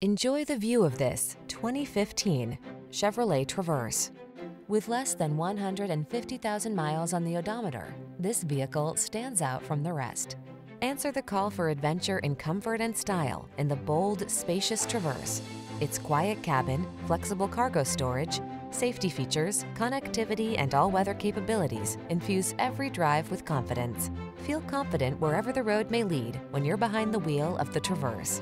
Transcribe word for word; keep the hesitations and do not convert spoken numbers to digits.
Enjoy the view of this twenty fifteen Chevrolet Traverse. With less than one hundred fifty thousand miles on the odometer, this vehicle stands out from the rest. Answer the call for adventure in comfort and style in the bold, spacious Traverse. Its quiet cabin, flexible cargo storage, safety features, connectivity, and all-weather capabilities infuse every drive with confidence. Feel confident wherever the road may lead when you're behind the wheel of the Traverse.